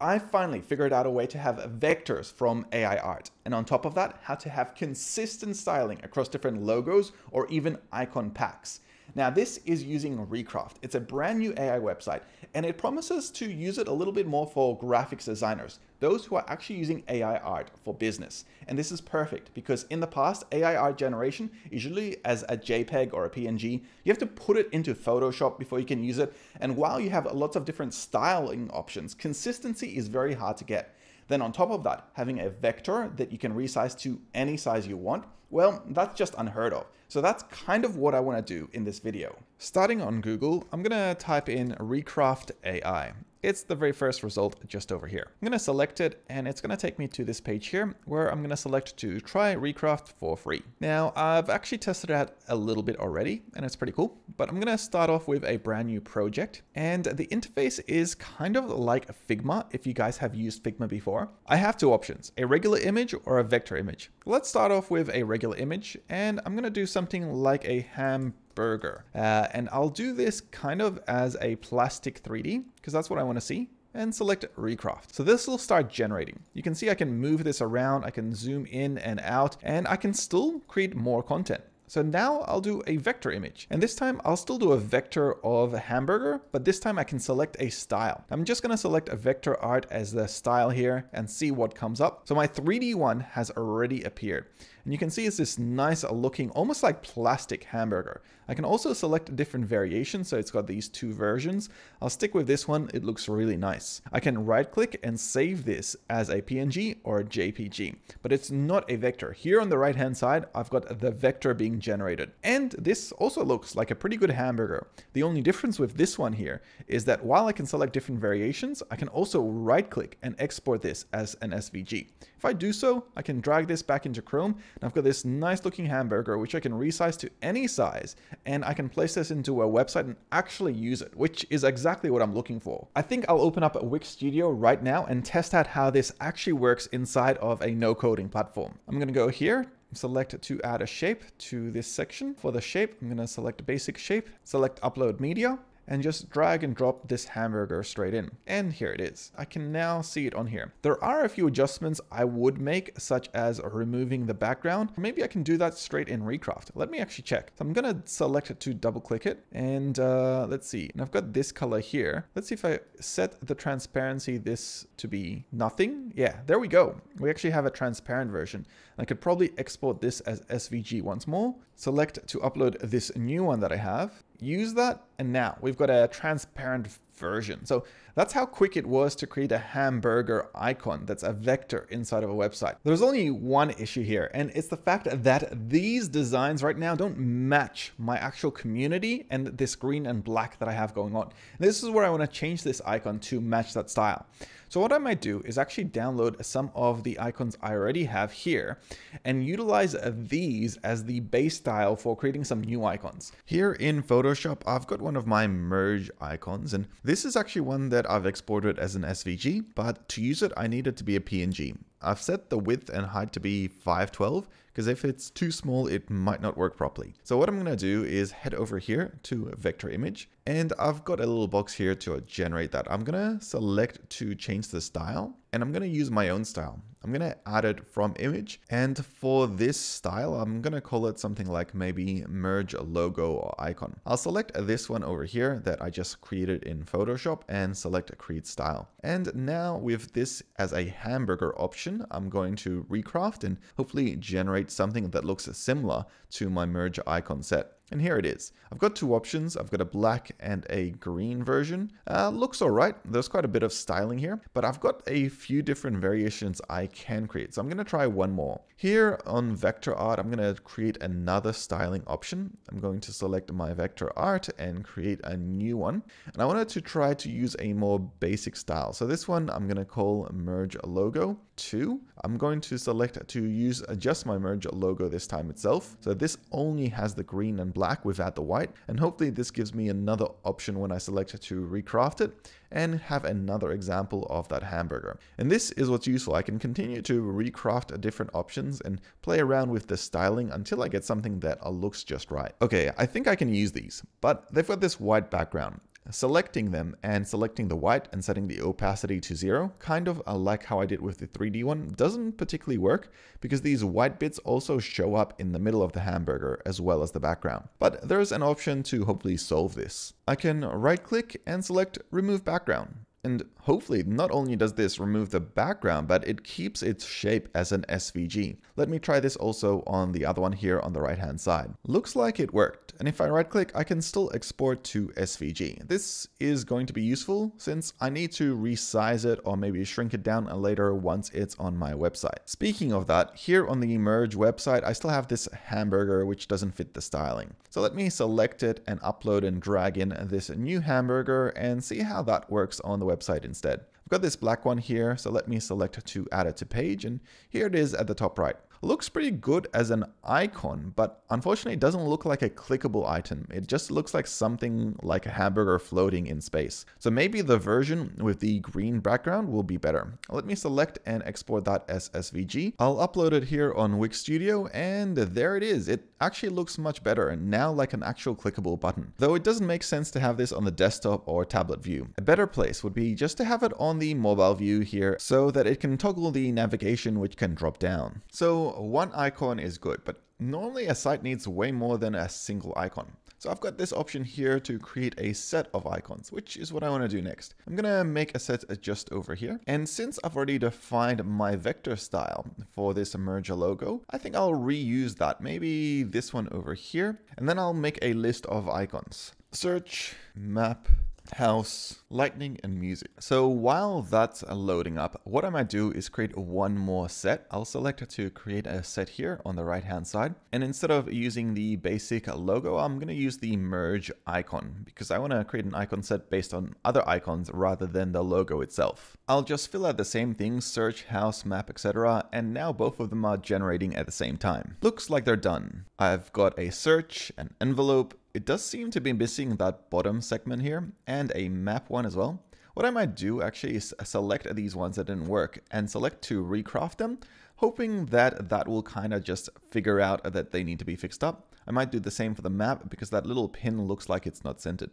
I finally figured out a way to have vectors from AI art, and on top of that, how to have consistent styling across different logos or even icon packs. Now this is using Recraft. It's a brand new AI website, and it promises to use it a little bit more for graphics designers, those who are actually using AI art for business. And this is perfect because in the past, AI art generation, usually as a JPEG or a PNG, you have to put it into Photoshop before you can use it. And while you have lots of different styling options, consistency is very hard to get. Then on top of that, having a vector that you can resize to any size you want, well, that's just unheard of. So that's kind of what I want to do in this video. Starting on Google, I'm going to type in Recraft AI. It's the very first result just over here. I'm going to select it, and it's going to take me to this page here where I'm going to select to try Recraft for free. Now, I've actually tested it out a little bit already, and it's pretty cool, but I'm going to start off with a brand new project. And the interface is kind of like Figma, if you guys have used Figma before. I have two options, a regular image or a vector image. Let's start off with a regular image, and I'm going to do something like a hamburger. And I'll do this kind of as a plastic 3D, because that's what I want to see, and select Recraft. So this will start generating. You can see I can move this around, I can zoom in and out, and I can still create more content. So now I'll do a vector image, and this time I'll still do a vector of a hamburger, but this time I can select a style. I'm just going to select a vector art as the style here and see what comes up. So my 3D one has already appeared, and you can see it's this nice looking, almost like plastic hamburger. I can also select different variations. So it's got these two versions. I'll stick with this one. It looks really nice. I can right click and save this as a PNG or a JPG, but it's not a vector. Here on the right hand side, I've got the vector being generated. And this also looks like a pretty good hamburger. The only difference with this one here is that while I can select different variations, I can also right click and export this as an SVG. If I do so, I can drag this back into Chrome, and I've got this nice looking hamburger, which I can resize to any size, and I can place this into a website and actually use it, which is exactly what I'm looking for. I think I'll open up Wix Studio right now and test out how this actually works inside of a no-coding platform. I'm going to go here, select to add a shape to this section. For the shape, I'm going to select basic shape, select upload media, and just drag and drop this hamburger straight in. And here it is. I can now see it on here. There are a few adjustments I would make, such as removing the background. Maybe I can do that straight in Recraft. Let me actually check. So I'm gonna select it to double click it, and let's see. And I've got this color here. Let's see if I set the transparency this to be nothing. Yeah, there we go. We actually have a transparent version. I could probably export this as SVG once more. Select to upload this new one that I have. Use that, and now we've got a transparent version. So that's how quick it was to create a hamburger icon that's a vector inside of a website. There's only one issue here, and it's the fact that these designs right now don't match my actual community and this green and black that I have going on. This is where I want to change this icon to match that style. So what I might do is actually download some of the icons I already have here and utilize these as the base style for creating some new icons. Here in Photoshop, I've got one of my merge icons, and this is actually one that I've exported as an SVG, but to use it, I need it to be a PNG. I've set the width and height to be 512, because if it's too small, it might not work properly. So what I'm going to do is head over here to vector image, and I've got a little box here to generate that. I'm going to select to change the style, and I'm going to use my own style. I'm going to add it from image, and for this style, I'm going to call it something like maybe merge logo or icon. I'll select this one over here that I just created in Photoshop and select create style. And now with this as a hamburger option, I'm going to Recraft and hopefully generate something that looks similar to my merge icon set. And here it is. I've got two options. I've got a black and a green version. Looks all right. There's quite a bit of styling here, but I've got a few different variations I can create. So I'm going to try one more. Here on vector art, I'm going to create another styling option. I'm going to select my vector art and create a new one. And I wanted to try to use a more basic style. So this one I'm going to call merge logo 2. I'm going to select to use just my merge logo this time itself. So this only has the green and black without the white, and hopefully this gives me another option when I select to Recraft it and have another example of that hamburger. And this is what's useful. I can continue to Recraft different options and play around with the styling until I get something that looks just right. Okay, I think I can use these, but they've got this white background. Selecting them and selecting the white and setting the opacity to 0, kind of like how I did with the 3D one, doesn't particularly work because these white bits also show up in the middle of the hamburger as well as the background. But there's an option to hopefully solve this. I can right click and select remove background. And hopefully not only does this remove the background, but it keeps its shape as an SVG. Let me try this also on the other one here on the right hand side. Looks like it worked. And if I right click, I can still export to SVG. This is going to be useful since I need to resize it or maybe shrink it down later once it's on my website. Speaking of that, here on the Merge website, I still have this hamburger which doesn't fit the styling. So let me select it and upload and drag in this new hamburger and see how that works on the website instead. I've got this black one here, so let me select to add it to page, and here it is at the top right. Looks pretty good as an icon, but unfortunately it doesn't look like a clickable item. It just looks like something like a hamburger floating in space. So maybe the version with the green background will be better. Let me select and export that as SVG. I'll upload it here on Wix Studio, and there it is. It actually looks much better and now like an actual clickable button. Though it doesn't make sense to have this on the desktop or tablet view. A better place would be just to have it on the mobile view here so that it can toggle the navigation which can drop down. So one icon is good, but normally a site needs way more than a single icon. So I've got this option here to create a set of icons, which is what I want to do next. I'm going to make a set just over here. And since I've already defined my vector style for this merger logo, I think I'll reuse that. Maybe this one over here. And then I'll make a list of icons. Search, map, house, lightning, and music. So while that's loading up, what I might do is create one more set. I'll select to create a set here on the right hand side. And instead of using the basic logo, I'm going to use the merge icon because I want to create an icon set based on other icons rather than the logo itself. I'll just fill out the same things, search, house, map, etc. And now both of them are generating at the same time. Looks like they're done. I've got a search, an envelope. It does seem to be missing that bottom segment here and a map one as well. What I might do actually is select these ones that didn't work and select to recraft them, hoping that that will kind of just figure out that they need to be fixed up. I might do the same for the map because that little pin looks like it's not centered.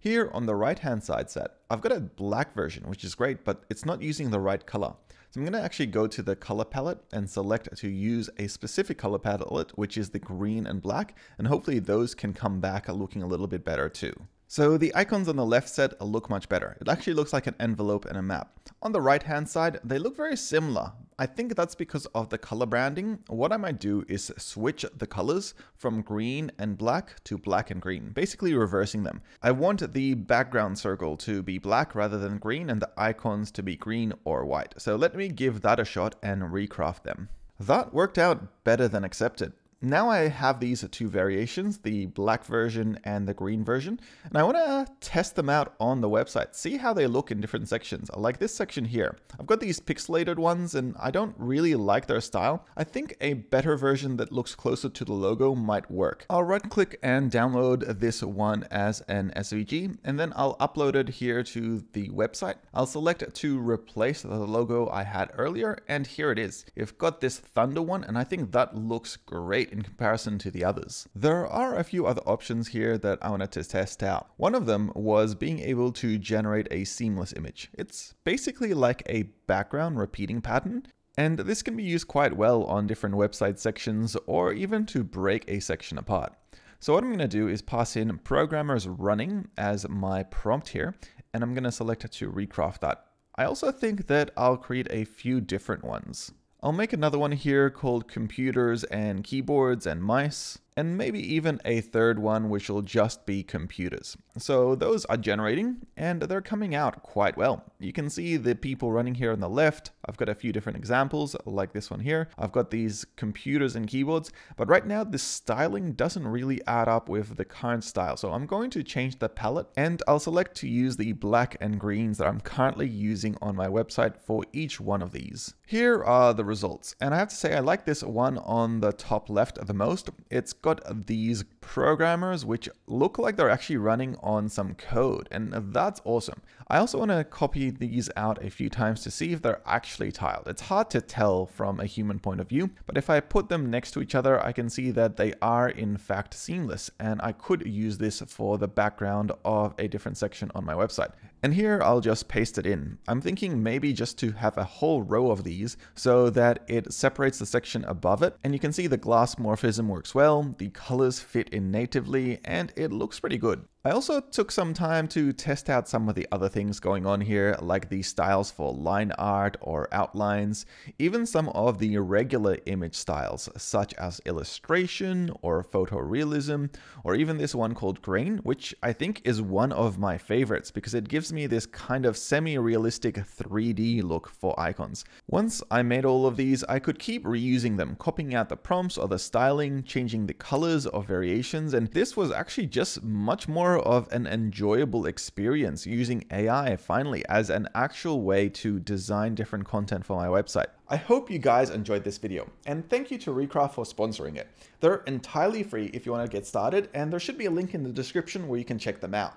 Here on the right hand side set, I've got a black version, which is great, but it's not using the right color. So I'm going to actually go to the color palette and select to use a specific color palette, which is the green and black. And hopefully those can come back looking a little bit better too. So the icons on the left set look much better. It actually looks like an envelope and a map. On the right hand side, they look very similar. I think that's because of the color branding. What I might do is switch the colors from green and black to black and green, basically reversing them. I want the background circle to be black rather than green and the icons to be green or white. So let me give that a shot and recraft them. That worked out better than expected. Now I have these two variations, the black version and the green version, and I want to test them out on the website, see how they look in different sections, like this section here. I've got these pixelated ones and I don't really like their style. I think a better version that looks closer to the logo might work. I'll right click and download this one as an SVG, and then I'll upload it here to the website. I'll select to replace the logo I had earlier, and here it is. You've got this thunder one, and I think that looks great in comparison to the others. There are a few other options here that I wanted to test out. One of them was being able to generate a seamless image. It's basically like a background repeating pattern, and this can be used quite well on different website sections or even to break a section apart. So what I'm going to do is pass in programmers running as my prompt here, and I'm going to select to recraft that. I also think that I'll create a few different ones. I'll make another one here called computers and keyboards and mice, and maybe even a third one which will just be computers. So those are generating and they're coming out quite well. You can see the people running here on the left. I've got a few different examples like this one here. I've got these computers and keyboards, but right now the styling doesn't really add up with the current style. So I'm going to change the palette and I'll select to use the black and greens that I'm currently using on my website for each one of these. Here are the results. And I have to say, I like this one on the top left the most. It's got these programmers which look like they're actually running on some code, and that's awesome. I also want to copy these out a few times to see if they're actually tiled. It's hard to tell from a human point of view, but if I put them next to each other, I can see that they are in fact seamless, and I could use this for the background of a different section on my website. And here I'll just paste it in. I'm thinking maybe just to have a whole row of these so that it separates the section above it, and you can see the glass morphism works well, the colors fit in natively, and it looks pretty good. I also took some time to test out some of the other things going on here, like the styles for line art or outlines, even some of the regular image styles such as illustration or photorealism, or even this one called grain, which I think is one of my favorites because it gives me this kind of semi-realistic 3D look for icons. Once I made all of these, I could keep reusing them, copying out the prompts or the styling, changing the colors or variations, and this was actually just much more of an enjoyable experience using AI finally as an actual way to design different content for my website. I hope you guys enjoyed this video, and thank you to Recraft for sponsoring it. They're entirely free if you want to get started, and there should be a link in the description where you can check them out.